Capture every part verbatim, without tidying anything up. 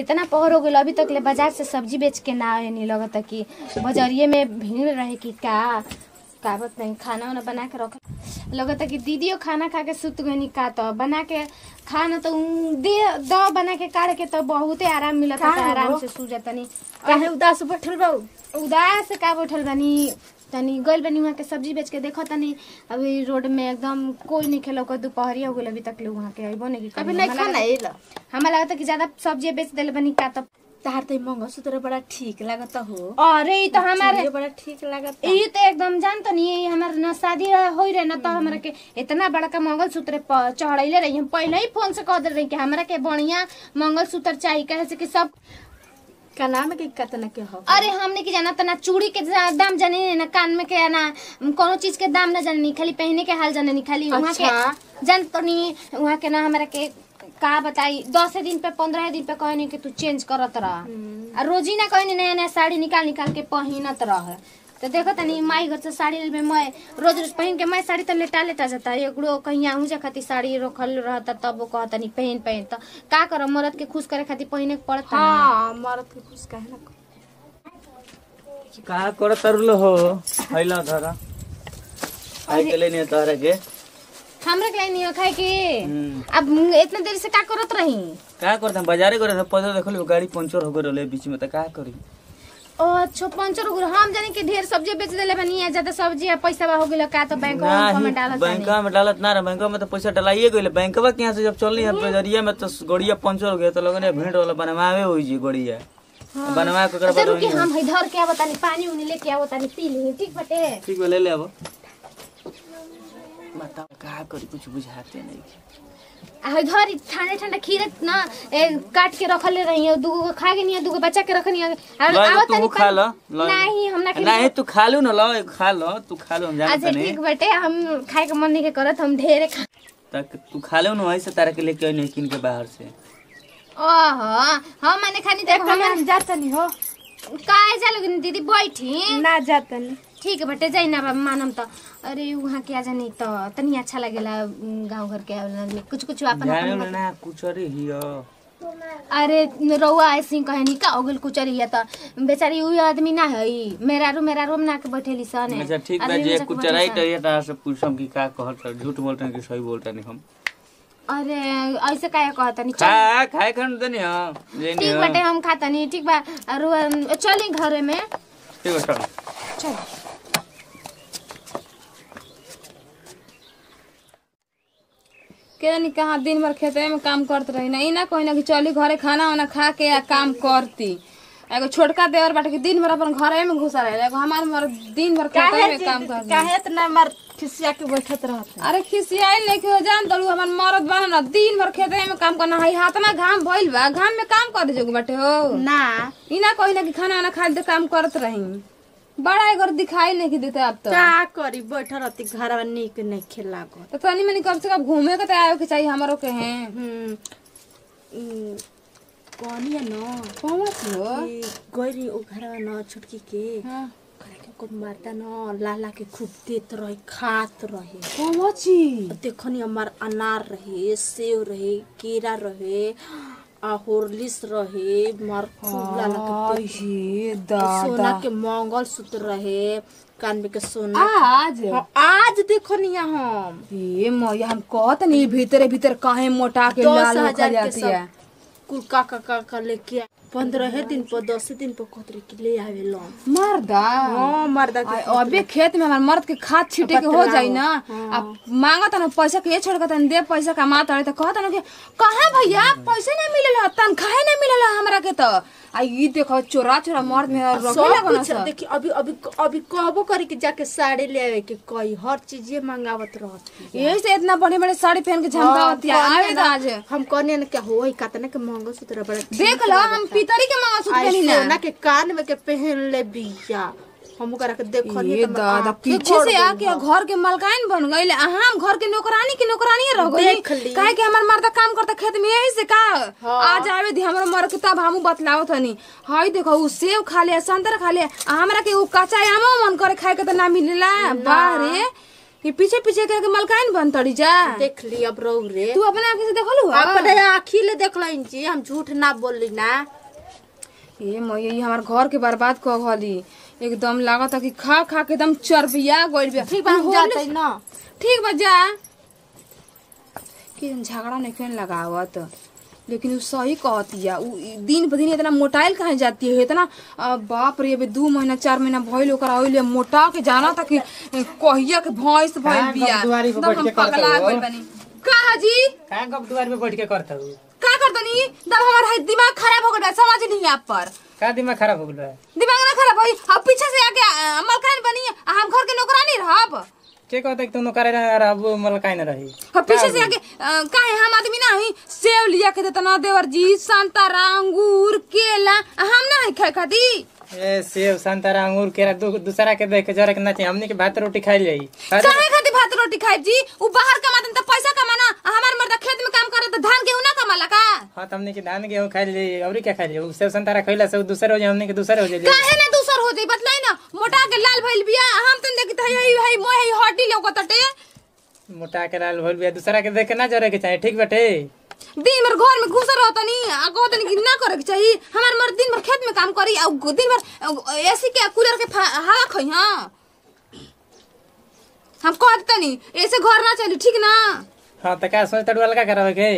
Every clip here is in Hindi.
इतना पहर हो गए अभी तक ले बाजार से सब्जी बेच के ना नहीं लगता कि बजरिए में भीड़ रहे कि का का बात नहीं। खाना वाना बना के रख लगता कि दीदियों खाना खा के सुत गई का तो बना के खाना तो दे दो बना के काट के तो बहुत आराम मिलता आराम से सो जाता। नहीं उदास बैठल बा उदास का बैठल बानी तनी गल बनी वहाँ के सब्जी बेच के देखो तनी। अभी रोड में एकदम कोई नहीं खेल को दोपहरिया हो गए अभी तक लोग वहाँ के अबो नहीं अभी नहीं खाना एलो हमें लगता कि ज्यादा सब्जी बेच दिल बनी का तो तार तो मंगलसूत्र बड़ा ठीक लगता हो। अरे तो हमारे बड़ा ठीक लगता ये तो एकदम जानता नहीं हमारे ना शादी हो रहे ना तो हमारा के इतना बड़ा का मंगलसूत्र चढ़ैले रही। हम पहले ही फोन से कह दे रही कि हमारा के बढ़िया मंगलसूत्र चाहिए कहे से कि सब का नाम के कितना के हो। अरे हमने की जाना तना चूड़ी के दाम जाने ना कान में के ना कोनो चीज के दाम ना जाने खाली पहने के हाल जाने खाली वहाँ के जानता नहीं। वहाँ के ना हमारा के का बताई दस दिन पे पंद्रह दिन पे कहनी कि तू चेंज करत रह रोजी ना कहनी नया नया साड़ी निकाल निकाल के पहनत रह तो देखो तनी माई घर से साड़ी में मैं रोज रोज पहन के मैं साड़ी तो लेटा लेटा जाता एगो कहीं आहू जा खातिर साड़ी रखल रहता तब वो कहता नहीं पहन पहन तो का कर मरद के खुश करे खातिर पहने के पड़ता। हां मरद के खुश काहे ना का करत रलो हो हैला धरा आइ के लेने तारा के हमरा के नहीं हो खाए के अब इतना देर से का करत रही का करत हम बाजारे करे सब पद देख लो गाड़ी पंचर हो गइल बीच में तो का करी। ओ अच्छा पंचर हो गइल हम जाने के ढेर सब्जी बेच देले बनी ज्यादा सब्जी पैसा हो गइल का तो बैंक में डालत बैंक में डालत ना रे बैंक में तो पैसा डलाइए गइल बैंकवा के यहां से जब चलली हम बाजारिया में तो गड़िया पंचर हो गया तो लगने भीड़ वाला बनवावे होई जी गड़िया बनवा के कर बाकी हम इधर क्या बतानी पानी उनी लेके आओ तानी पी ले ठीक बटे ठीक ले ले अब बताओ कहा करी कुछ बुझाते नहीं। इधर ठंडा ठंडा खीर ना काट के रख ले रही है दूगो खा के नहीं दूगो बच्चा के रखनी है आवत नहीं खा ल नहीं हम ना नहीं तू खा लू ना ल खा ल तू खा ल हम जानत नहीं। अच्छा ठीक बेटे हम खाए के मन नहीं के करत हम ढेरे खा तक तू खा ले ना ऐसे तारा के लेके नहीं किन के बाहर से। ओहो हम माने खानी देख हम जाता नहीं हो काहे जालू दीदी बैठी ना जाता नहीं ठीक बटे जाई ना बाबा मानम तो। अरे वहां के आ जानी तो तनी अच्छा लगेला गांव घर के कुछ कुछ अपन अपन ना कुछ अरे हिया अरे रउआ ऐसी कहनी का ओगल कुछ अरे तो बेचारी उ आदमी ना है मेरा रो मेरा रूम ना के बैठेली सन। अच्छा ठीक बा जे कुछ राई तो ये तार से पूछम की का कहत झूठ बोलतन की सही बोलतन हम। अरे ऐसे काहे कहतनी खा खाए खन तनी हम ठीक बटे हम खातनी ठीक बा और चली घर में ठीक बा चल केनी कहा दिन भर खेते में काम करत रही ना इना कोई ना कि चली घरे खाना वाना खा के या काम करती एगो छोटका देवर बाटे के दिन भर अपन घरे में घुसा रहे एगो हमार मर दिन भर खेते में काम करत काहे इतना मर खिसिया के बैठत रहत। अरे खिसिया नहीं के जान दलू हमर मरद बन ना दिन भर खेते में काम करना है हाथ में घाम भइल बा घाम में काम कर जोग बाटे हो ना इना कोई ना कि खाना वाना खा के काम करत रही बड़ा एगो दिखाई नहीं देते अब तो का करी बैठ रहती घर में निक नहीं खेला को तो तनी मनी कब से कब घूमे के आयो के चाहिए हमरो के हैं हम कोनी है ना कोन थियो गोरी ओ घर में ना छुटकी के हां करे के को मारता ना लाला के खूब देत रहे खात रहे कोन चीज देखनी हमार अनार रहे सेव रहे केरा रहे आ होरलिस रहे मरकुला लगे हे दादा सोना के मंगल सूत्र रहे कान में के सोना आज आज देखो नहीं हम ये मोया हम कहत नहीं भीतर भीतर काहे मोटा के लाल हो जाती है कुल का का का, का लेके पंद्रह दिन पर दस दिन पर कतरे के ले आवे लो मर्दा हां मर्दा के अबे खेत में हमार मर्द के खाद छीटे के हो जाई ना अब मांगत न पैसा के छोड़कत न दे पैसा का मात अरे त कहत न कहां भैया पैसा ना मिलला तनखा है ना मिलला हमरा के त आ ई देखो चोरा चोरा मर्द में रखे लागन सब देखी अभी अभी अभी कहबो करे के जाके साड़ी ले आवे के कई हर चीज ये मांगावत रहत यही से इतना बड़े बड़े साड़ी पहन के झमकावत आवे आज हम कहने न के होई कतना के मंगलसूत्र बड़ा देख ल हम पितरी के मंगलसूत्र लेली ना ना के कान में के पहन ले बिया हम करा के देखनी त दादा पीछे से आके घर के मालकिन बन गइल हम घर के नौकरानी के नौकरानी रह गइल काहे कि हमर मर्दा काम करता खेत में यही से का आज आवे दी हमर मर के तब हमू बतलावत हनी हई देखो उ सेव खा ले संतरा खा ले हमरा के उ कच्चा आम मन करे खाए के त ना मिलला बाहर रे कि पीछे पीछे करके मलकाइन बन तड़ी जा। देख ली अब रो रे, तू अपने आँख से देखलू अपने आँखी ले देख ली जी, हम झूठ ना बोल ना। ये मई हमार घर के बर्बाद कहली, एकदम लागत कि खा खा के एकदम चरबिया गोइबिया। ठीक बा जाते ना, ठीक बा जा कि झगड़ा नहीं कहीं लगावत, लेकिन सही कहती है। दिन ब दिन इतना मोटाइल कहे जाती है, इतना बाप रे। अभी दू महीना चार महीना भइल ओकरा, ओइले मोटा के जाना था कि कहिया के भैंस भइल बिया। हम पगला गइल बनी का हाजी, का गप दुआर पे बैठ के करत हो का करतनी। तब हमार दिमाग खराब हो गइल, समझ नहीं आप पर का दिमाग खराब हो गइल। दिमाग ना खराब होई, अब पीछे से आके मलकान बनी, हम घर के नौकरानी रहब। के कहते तो नौकरे रहब मलकान रही, अब पीछे से आके काहे हम आदमी ना ही। सेव लिया के तना देवर जी, संतरा अंगूर केला हम ना खाए खाती। ए सेव संतरा अंगूर केला दूसरा के देख के जरा के ना चाहिए। हमनी के भात रोटी खाई जाई, काहे खाती भात रोटी खाई जी। उ बाहर कमातन त पैसा कमाना, हमार मर्द खेत में काम करे त धान गेहूं ना कमाला का। हां त हमनी के धान गेहूं खाई जाई, और क्या खाई जाई। सेव संतरा खइला से दूसरा हो जाई, हमनी के दूसरा हो जाई। काहे ना दूसरा हो जाई, बतलाई ना। मोटा के लाल भइल बिया, हम त देखत हई हई मोहे हड्डी लौकतटे। मोटा के लाल भइल बिया, दूसरा के देख के ना जरे के चाहिए। ठीक बटे, दिन भर घर में घुसल रहतनी आ कहतनी कि ना करे के चाहिए। हमार मर्द दिन भर खेत में काम करी, आ दिन भर एसी के कूलर के हवा खई। हां हम कहतनी ऐसे घर ना चली, ठीक ना। हां त का सोच तड़ू अलग करबे के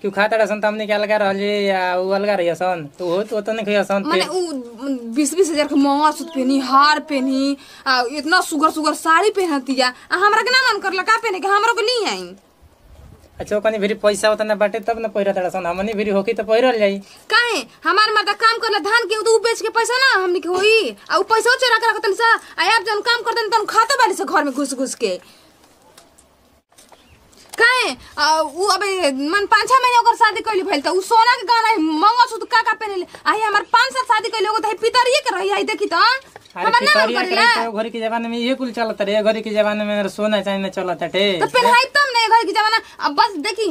क्यों खाता रसन। तमने के अलग रहल या उ अलग रहिया सन, तो हो तो तने खइया सन। माने उ बीस बीस हज़ार के महंगा सूट पेनी, हार पेनी, आ इतना सुगर सुगर साड़ी पहनतिया। हमरा के ना मन करला का पेने के, हमरो के नहीं आई। अच्छा कनी भरी पैसा उतना बाटे तब ना पहिरा तड़सन, हमनी भरी होकी त पहिरल जाई। काहे हमार मर्दा काम करला धान के, उ बेच के पैसा ना हमनी के होई। आ उ पैसा चोरा के रखतन सा, आ आप जन काम करतन तन खाता बाली से घर में घुस घुस के। काहे उ अबे मन पाँच छह महीने ओकर शादी कइली भइल त उ सोना के गहना मंगलसूत्र का का पेनले। आई हमार पाँच साल शादी कइले ओगो त पितरिए के रही। आई देखी त हमर ना मन करला। घरी के जमाने में ये कुल चलत रे, घरी के जमाने में सोना चाहिए ना चलत हटे। त पहनाई तब नहीं घर के जमाना। अब बस देखी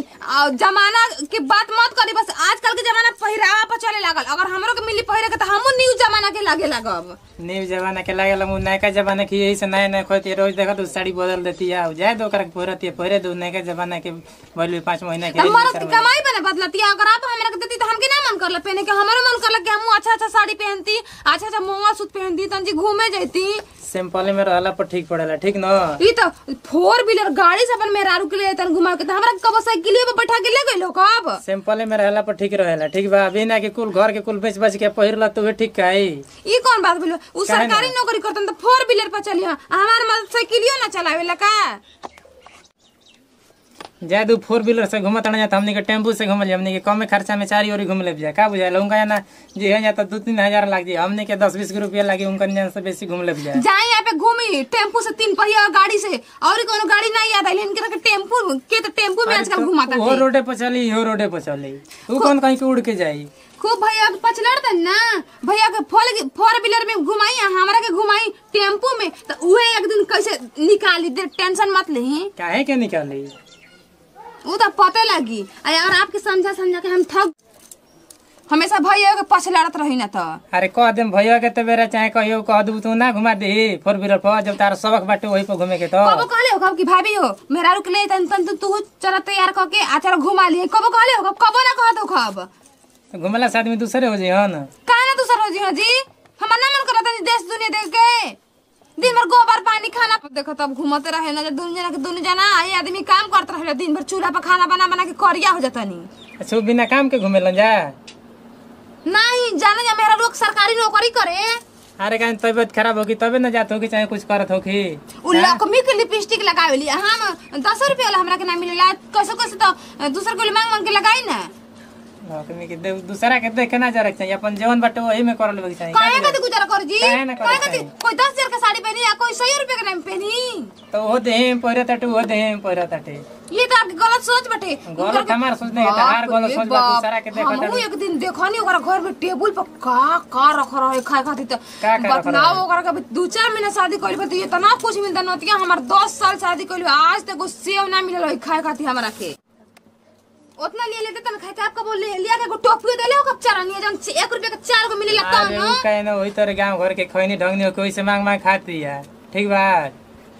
जमाना के बात मत करी, बस आजकल के जमाना पहिरावा पर चले लागल। अगर हमरो के मिली पहिरे के त हमहु न्यू जमाना के लागे लागब। न्यू जमाना के लागल हम नया जमाना के। यही से नया नया खोती रोज देखत उ साड़ी बदल देती है, जाय दो ओकरा के पहिरती है। पहिरे दो नया जमाना के भइल पाँच महीना के। हमर के कमाई बने बदलती है, अगर आप हमरा के देती त हमके ना मन करला पहने के। हमरो मन करला कि हमहु अच्छा अच्छा साड़ी पहनती, अच्छा अच्छा मंगलसूत्र पहनती, तंजी घूमे जाती। सिंपल में रहला पर ठीक पड़ेला, ठीक न। ई त फोर व्हीलर गाड़ी से अपन मेहरारू के ले तन घुमा के, त हमरा कब साइकिलियो पे बैठा के ले गइलो कब। सिंपल में रहला पर ठीक रहेला, ठीक बा। अभी ना के कुल घर के कुल बेच बेच के पहिरला तो वे ठीक काई। ई कोन बात बोलो, उ सरकारी नौकरी करतन त फोर व्हीलर पर चली, हमार मत साइकिलियो ना चलावेला का। जादू फोर व्हीलर से घुमत ना जाता, हमने के टेम्पू से घुमल। हमने के कम खर्चा में चारी ओरी घूम ले जा, का बुझाएला। उनका ना जे है जाता दो तीन हजार लाग जी, हमने के दस बीस रुपया लागे। उनका जान से बेसी घूम ले जा, जाए यहाँ पे घूमी टेम्पू से, तीन पहिया गाड़ी से। और कोनो गाड़ी नहीं आता, इनके के टेम्पू के त टेम्पू में आजकल घुमाता है। हो रोडे पर चली, हो रोडे पर चली, उ कोन कहीं के उड़ के जाई। खूब भैया के पछलड़ ना, भैया के फोर व्हीलर में घुमाई, हमरा के घुमाई टेम्पू में। त उहे एक दिन कैसे निकाली दे, टेंशन मत लेही। काहे के निकाली वो तो पता लगी। और आपके समझा समझा के हम थक, हमेशा भैया के पछलाड़त रही ना। तो अरे कह देम भैया के, तो बेरा चाहे कहियो कह दू तू ना घुमा दे फोर व्हीलर पर। जब तार सबक बाटे वही पर घूमे के, तो कबो कहले हो कि भाभी हो मेरा रुक ले तन तन तू चला तैयार क के आ चल घुमा लिए। कबो कहले हो, कबो ना कह दो खब तो घुमला साथ में दूसरे हो जे। हां ना काहे ना दूसरे हो जे जी। हमरा ना मन करत देश दुनिया देख के, दिन भर गोबर पानी खाना देखो तब घूमते रहे ना। दुनिया ना के दुनिया जाना, आई आदमी काम करत रहे दिन भर, चूल्हा पर खाना बना बना के करिया हो जातनी। अच्छा बिना काम के घुमेला जा नहीं जाने जा। मेरा लोग सरकारी नौकरी करे, अरे काहे तबीयत खराब होगी तबे ना जात होगी, चाहे कुछ करत होगी। उ लकमी के लिपस्टिक लगावेली, हम दस रुपया वाला हमरा के ना मिलेला। कैसे कैसे तो दूसर को मांग मांग के लगाई ना। लकमी के दूसरा के देखे ना जरा चाहिए, अपन जीवन बाटे वही में करल बगी चाहिए। काहे का गुजारा कर जी, काहे ना कर। कोई दस हजार के साड़ी पहनी या कोई सौ रुपए के नाम पहनी, तो हो दे पहिरा तटे, हो दे पहिरा तटे। ये तो आपकी गलत सोच बटे, गलत हमार सोच नहीं है। तार गलत सोच बा, दूसरा के देखत हम। एक दिन देखनी ओकरा घर में टेबल पर का का रख रहे खाए खातिर। त बताओ ओकरा के दो चार महीना शादी कइल बा, त इतना कुछ मिलता नतिया। हमर दस साल शादी कइल, आज तक सेव ना मिलल है खाए खातिर हमरा के। उतना ले लेते तन खाए के, आपका बोल लिया के टोपियो देले हो कब चरनिया जन एक रुपया के चार को मिलेला त न। अरे काहे ना होई तोरे गांव घर के खैनी ढंगनी हो, कोई से मांग मांग खाती है, ठीक बा।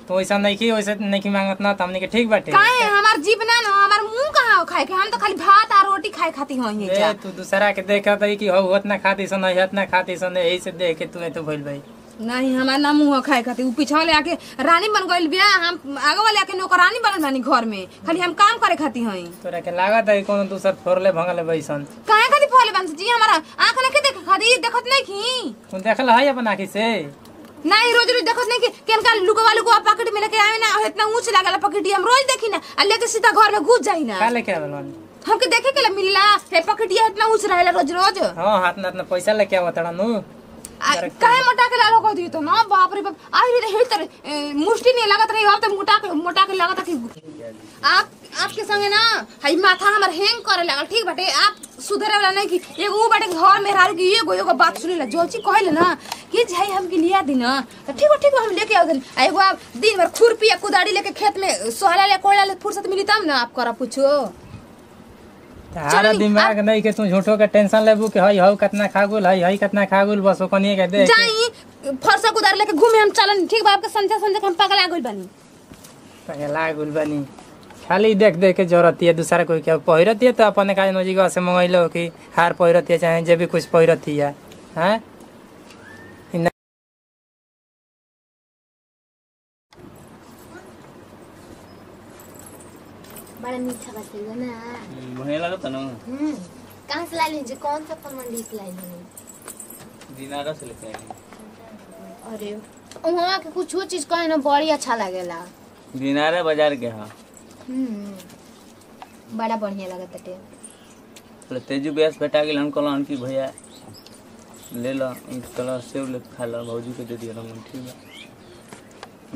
तो ऐसा नहीं की वैसे नहीं की मांगत ना हमने के ठीक बाटे काहे हमार जीभ ना हमार मुंह कहां खाए के हम तो खाली भात और रोटी खाए खाती होई जा। ए तू दूसरा के देखत है कि हो उतना खाती सन नहीं उतना खाती सन एही से देख के तू तो भइल भाई नहीं हमार ना मुंह खाए खाती उ पीछा ले आके रानी बन गइल बिया हम आगे वाले आके नौकरानी बनल बानी घर में खाली हम काम करे खाती होई। तोरा के लागत है कोनो दूसर फोरले भंगले बैसन काहे खाती फोरले बंस जी हमारा आंख न के देख खाती देखत नहीं की तू देखल है अपन आंख से नहीं रोज रोज देखत नहीं कि केनका लुकवा लुकवा पैकेट में लेके आवे ना इतना ऊंच लागला पैकेट हम रोज देखी ना आ लेके सीधा घर में घुस जाई ना का लेके आवेलन हमके देखे के मिलला हे पैकेटिया इतना ऊंच रहला रोज रोज हां हाथ ना इतना पैसा लेके आवतड़ा नु काहे मोटा के लालो को दी तो ना बाप रे बाप आई रे हिल तर मुष्टि नहीं लागत रही हम तो मोटा के मोटा के लागत कि आप आपके संगे ना हई माथा हमर हैंग करे लागल ठीक बाटे आप सुधरे वाला नहीं कि एगो बाटे घर में रारू की एगो एगो बात सुनेला जोची कहले ना कि जाई हमके लिया दिन तो ठीक हो ठीक हो हम लेके आउ दिन एगो आप दिन भर खुरपी या कुदाड़ी लेके खेत में सोहला ले कोला ले फुर्सत मिली तब ना आप करा पूछो तारा दिमाग नहीं के तू झूठो का टेंशन लेबू कि हई हऊ कितना खागुल हई हई कितना खागुल बस ओकनी के दे जाई फरसा कुदाड़ी लेके घूमे हम चलन ठीक बाप के संजय संजय हम पगला गइल बनी पगला गइल बनी खाली देख देख के जरूरतिया दूसरा कोई क्या पहिरतिया तो अपन का नजीगा से मंगाइलो कि हार पहिरतिया चाहे जे भी कुछ पहिरतिया हैं बड़ा मीठा बसले ना बने लागत न हम कहां से लाइले जे कौन सा फल मंडी से लाइले दिनारा से लेके आए अरे वहां के कुछ चीज कहे ना बड़ी अच्छा लागेला दिनारा बाजार के हां हम्म बड़ा बढ़िया लगा तटे तेजू बेस बेटा के हम कहलन कि भैया ले लो एक तला सेव ले खा लो भौजी के दे दिया हम ठीक है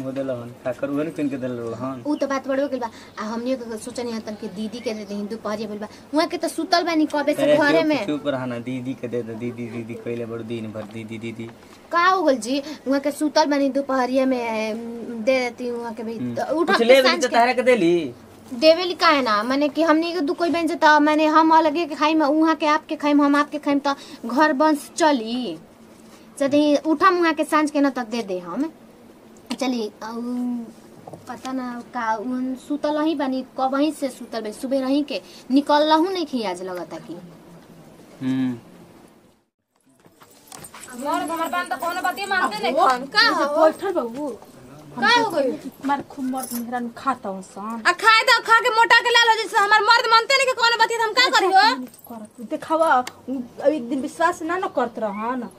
वो देला हम खाकर उन किन के देला हम उ तो बात बड़ो के बा आ हमनी के सोचनी हतन के दीदी के दे हिंदू पाजे बोलबा वहां के तो सुतल बानी कबे से घरे में चुप रहना दीदी के दे दीदी दीदी कहले बड़ दिन भर दीदी दीदी का होगल जी वहां के सुतल बनी दोपहरिया में दे देती वहां के भाई उठा ले ले तारा के देली देवेली का है ना माने कि हमनी के दू कोई बन जता माने हम अलगे के खाई में वहां के आपके खाई में हम आपके खाई में तो घर बंस चली जदी उठा मुहा के सांझ के न तक दे दे हम चली पता ना का उन सुतल ही बनी कबही से सुतल बे सुबह रही के निकल लहू नहीं की आज लगता की हम मोर हमर बान तो कोनो बात ही मानते नहीं खान का हो पोठर बाबू का हो गई मार खुमर मेहरान खाता हूं सन आ खाए द खा के मोटा के लाल हो जैसे हमर मर्द मानते नहीं कि कोनो बात ही हम का करियो देखावा एक दिन विश्वास ना न करत रहन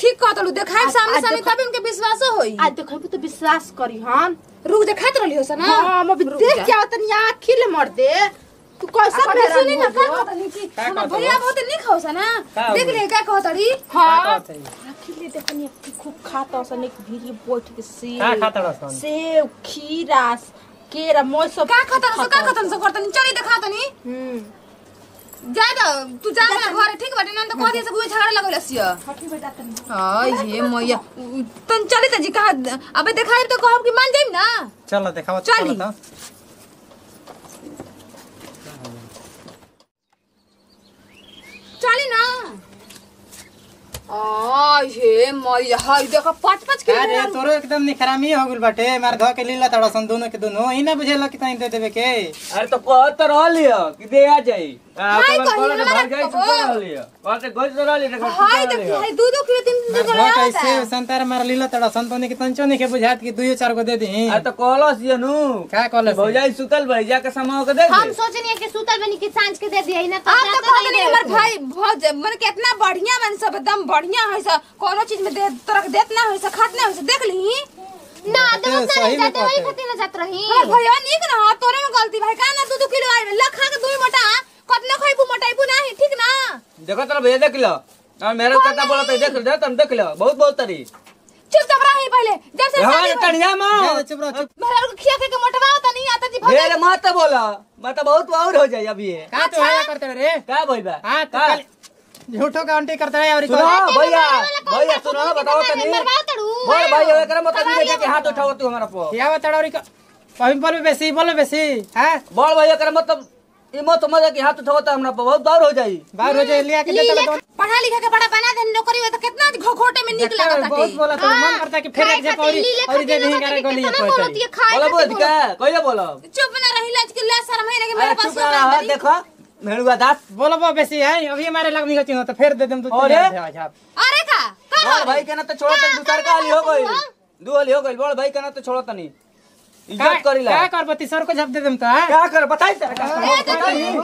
ठीक कहतलू देखाए सामने सामने तब इनके विश्वास होई आज देखबू तो विश्वास करी हम रुक देखत रहलियो सन हम देख के आवतन या आखिर मर दे तू कैसा पैसा नहीं ना का कहतनी की हमरा भैया बहुत नहीं खाओसा ना देख ले का कहतरी हां आखिर ले देखनी खूब खाता सन एक भीरी बोट के से का खाता सन सेव खीरा केरा मोय सब का खाता सन का खत्म से करतनी चली देखातनी हम जा जा तू जा घर ठीक बाटे न तो कह दे से गुए झगड़ा लगलसिया हठी बेटा तनी हां ये मोया तन चली त जी का अबे देखाई तो कहब कि मान जाइम ना चल देखावा चल त चली ना आ ये मई हाय देखा पाँच पाँच किलो अरे तोरो एकदम निखरामी हो गेल बाटे मार ध के लीला तड़ा सन दोनों के दोनों ही ना बुझेला कि तई दे देबे के अरे तो कह त रहल लियो कि दे आ जाई हाय कहियो भाग जाई सुत रहल लियो कहते गोज रहल लियो हाय देखि हाय दू दू किलो तीन तीन किलो कैसे संतार मार लीला तड़ा सन दोनों के तंचो नहीं के बुझात कि दुइयो चार गो दे दी अरे तो कहलस ये नु का कहलस भौजाई सुतल भैया के समाव के दे हम सोचनी के सुतल बनी के सांझ के दे दी ना तो ना कहले हमर भाई भौज मन के इतना बढ़िया बन सब एकदम बढ़िया है सा कोनो चीज में दे तरक देत ना है सा खात ना है सा देख ली ना तो सही में जाते वही खाती ना जात रही अरे भैया निक ना तोरे में गलती भाई का ना दू दू किलो आइल लखा के दुई मोटा कतना खइबू मोटाइबू नाही ठीक ना देखो तोरा भैया देख लो और मेरा चाचा बोलत है देख ले तुम देख लो बहुत बहुत तारी चुपचाप रही पहले जब से हां टणिया मां चुप रह चुप मेरा को खिया के मोटवा होता नहीं आता जी भैया मत बोला मत बहुत और हो जाए अभी का तो हया करते रे का बोलबा हां का झूठो का आंटी करता है और सुनो भैया भैया सुनो बताओ तनी बोल भाई एकरा मत दे के हाथ उठाओ तू हमरा पर क्या बताड़ो रे कहीं पर बेसी बोल बेसी हैं बोल भाई एकरा मत इमो तुम्हारा के हाथ उठावता हमरा बहुत बार हो जाई बार हो जाई लिया के देता पढ़ा लिखा के बड़ा बना दे नौकरी होता कितना घोखोटे में निकल लागत है बहुत बोला तो मन करता कि फेर एक जे पौरी और जे नहीं करे गली पर बोला बोल का कइले बोलो चुप ना रही लाज के ला शर्म है कि मेरे पास हो देखो मेनुआ दास बोलबो बेसी है अभी हमारे लगनी होती हो तो फेर दे देम तू अरे अरे का का भाई केना तो छोड़ तक दूसर का आली हो गई दुहली हो गई बोल भाई केना तो छोड़त नहीं इज्जत करिला का करब ती सर को जब दे देम त का कर बताई सर का बताई हो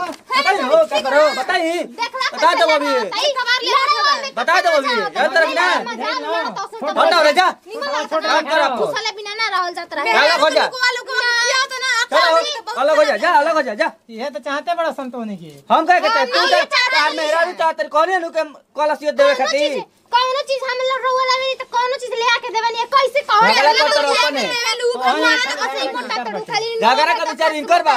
का करो बताई बता दो अभी बता दो अभी हर तरफ ना हटो रे जा छोटा करा फुसले बिना ना रहल जात रहे को वालों को किया तो ना अलग हो जा जा अलग हो जा जा ये तो चाहते बड़ा संतोने की हम का कहते तू का मेरा भी चाहत कोने नु के कलसियत देवे खातिर कोनो चीज हमला रोवा लागे त कोनो चीज ले आके देबनी कैसे कहले गागरा का विचार इनकर बा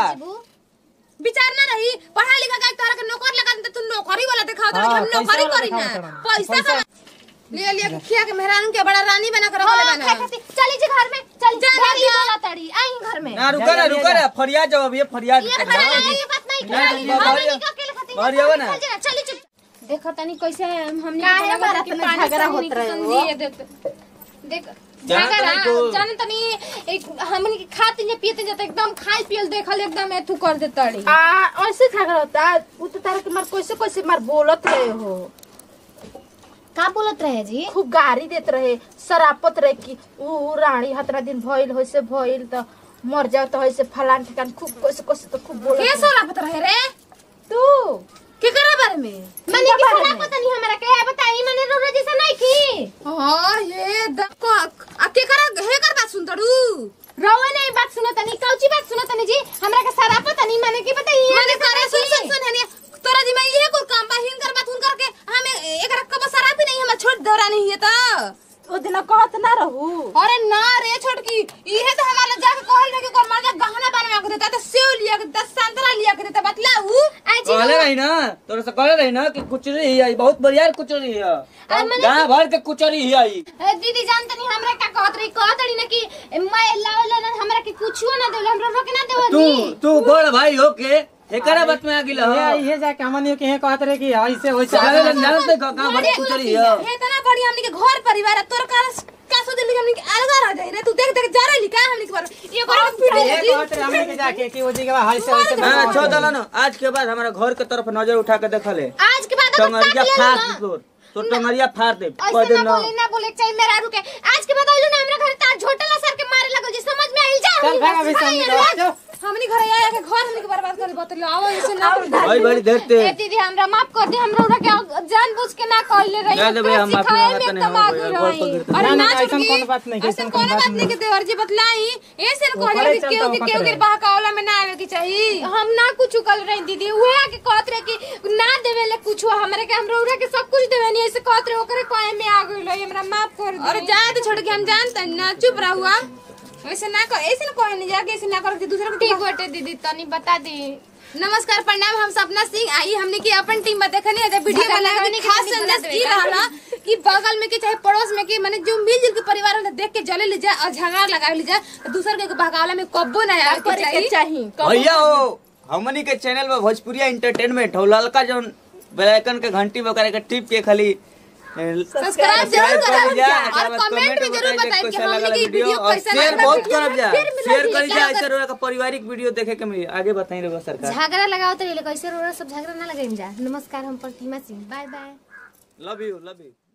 विचार ना रही पढ़ा लिखा का तोरा के नौकर लगा त तू नौकरी वाला देखाओ त हम नौकरी करी ना पैसा ले लिया के खिया के मेहरान के बड़ा रानी बना के रहले बना चली जे घर में चल जा मेरी बोला तड़ी आई घर में ना रुक रे रुक रे फरियाद जवाब ये फरियाद ये बात नहीं करी मारियो ना चली चुप देखो तनी कैसे हमने काहे के झगड़ा होत रहे देख झगड़ा जान तनी हमनी के खाते ने पीते जत एकदम खाई पियल देखल एकदम एथु कर देतड़ी आ ऐसे झगड़ा होता उ तो तार के मार कैसे कैसे मार बोलत रहे हो का बोलत रहे जी खूब गारी देत रहे शरापत रहे कि उ रानी हतरा दिन भइल होइसे भइल त मर जाओ त होइसे फलान ठिकान खूब कैसे कैसे त खूब बोलत के शरापत रहे रे तू के करा बारे में माने कि शरापत नहीं हमरा के बताई माने रोज जैसा नहीं की हां ये देखो आ के करा हे कर बात सुन तड़ू रोवे नहीं बात सुनो तनी कौची बात सुनो तनी जी हमरा के शरापत नहीं माने कि बताई माने करे सुन सुन सुन हनी तोरा जी मैं ये को काम बाहिन कर बात हुन करके हमें एकरा कब शराब नहीं हमरा छोड़ दौरा नहीं है त ओ दिना कहत ना रहू अरे ना रे छोटकी इहे त हमरा जाके कहल रे कि को मर जा गहना बनवा के देता त सेव लिया के दस संतरा लिया के देता बतलाऊ आजी कहले रही ना तोरे से कहले रही ना कि कुचरी ही आई बहुत बढ़िया कुचरी है गांव भर के कुचरी ही आई दीदी जानत नहीं हमरा का कहत रही कहत रही ना कि मैं लावला ना हमरा के कुछो ना देला हमरा रोके ना देओ तू तू बड़ भाई होके एकरा बात में आ गेल हो ये जाके हमनियो के कहत रहे कि ऐसे होइसे जानत नहीं गांव भर कुचरी है हे बड़ी हमनी के घर परिवार तोर कारण का सोच ली हमनी के अलग रह जाई रे तू देख देख जा रही का हमनी के बार ये बात हमनी के जाके कि ओजी के हाल से होइसे हां छो दला ना आज के बाद हमारा घर के तरफ नजर उठा के देख ले आज के बाद टंगरिया फाड़ दे तो टंगरिया फाड़ दे कह दे ना बोले ना बोले चाहे मेरा रुके आज के बाद आइलो ना हमरा घर तार झोटला सर के मारे लागल जे समझ में आइल जा हमनी घर आया के घर हमनी के बर्बाद कर बतलो आओ ऐसे ना भाई बड़ी देर ते ए दीदी हमरा माफ कर दे हमरा ओरा के जानबूझ के ना कहले रही ना भाई हम माफ करत नहीं अरे ना ऐसा कोई बात नहीं ऐसा कोई बात नहीं के देवर जी बतलाई ऐसे कहले कि केहू के केहू के बहकावला में ना आवे के चाहिए हम ना कुछ कल रही दीदी उहे के कहत रहे कि ना देवेले कुछ हमरे के हमरा ओरा के सब कुछ देवे नहीं ऐसे कहत रहे ओकरे कहे में आ गइल हमरा माफ कर दे अरे जा दे छोड़ के हम जानत ना चुप रहूआ ऐसे ना कर ऐसे ना कोई नहीं जाके ऐसे ना कर के दूसरा को ठीक बटे दीदी तनी बता दे नमस्कार प्रणाम हम सपना सिंह आई हमने की अपन टीम में देखनी है वीडियो वाला खास संदेश की रहला कि बगल में के चाहे पड़ोस में के माने जो मिलजुल के परिवार वाला देख के जले ले जा और झगड़ा लगा ले जा दूसर के बहकावला में कब्बो ना आए के चाहिए भैया हो हमनी के चैनल में भोजपुरिया एंटरटेनमेंट हो ललका जो बेल आइकन के घंटी बकरे के टिप के खाली सब्सक्राइब जरूर करब और कमेंट में जरूर बताइब कि हमनी के वीडियो कैसा लगा शेयर बहुत करब जा शेयर करी जा ऐसे रोरा का पारिवारिक वीडियो देखे के मिली आगे बताई रे सरकार झगड़ा लगाओ त ले कैसे रोरा सब झगड़ा ना लगाइम जा नमस्कार हम Pratima Singh bye bye love you love you.